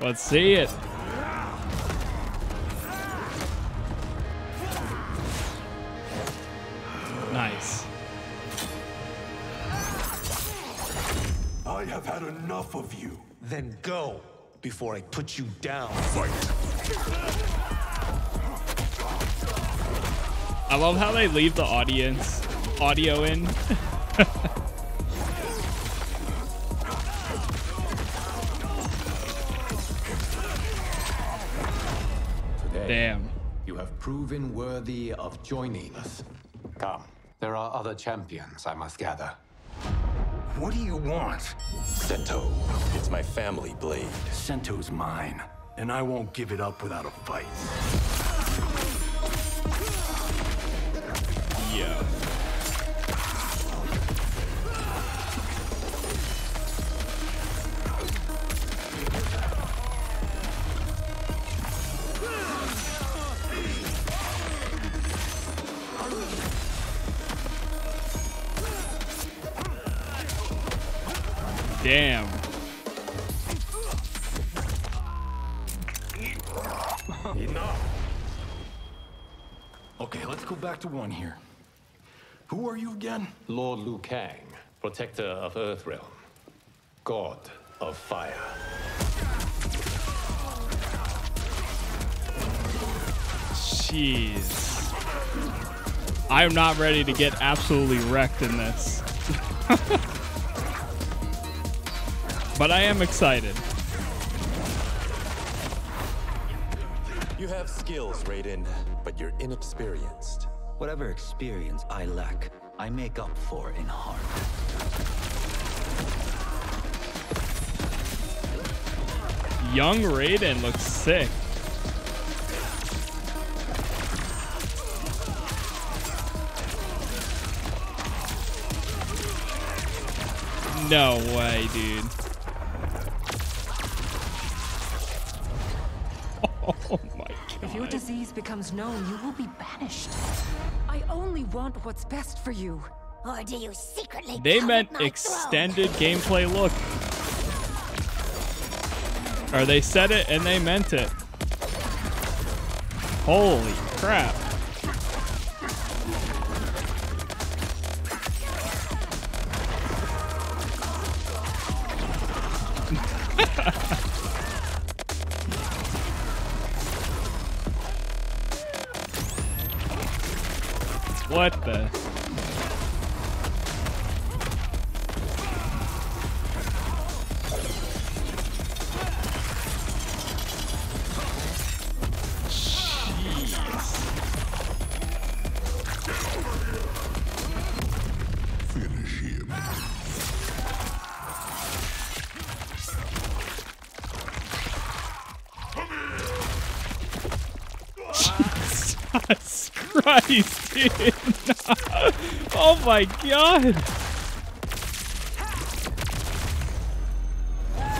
Let's see it. Nice. I have had enough of you. Then go before I put you down. Fight. I love how they leave the audio in. Today, damn. You have proven worthy of joining us. Come, there are other champions I must gather. What do you want? Sento. It's my family, Blade. Sento's mine, and I won't give it up without a fight. Damn. Enough. Okay, let's go back to one here. Who are you again? Lord Liu Kang, protector of Earthrealm, god of fire. Jeez. I'm not ready to get absolutely wrecked in this. But I am excited. You have skills, Raiden, but you're inexperienced. Whatever experience I lack, I make up for in heart. Young Raiden looks sick. No way, dude. Oh my god. If your disease becomes known, you will be banished. I only want what's best for you. Or do you secretly? They meant extended gameplay look. Or they said it and they meant it. Holy crap. What the? Jesus Christ, dude. Oh my god.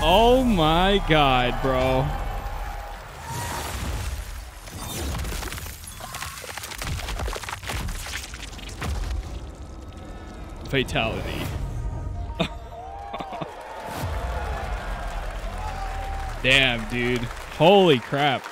Oh my god, bro. Fatality. Damn, dude. Holy crap.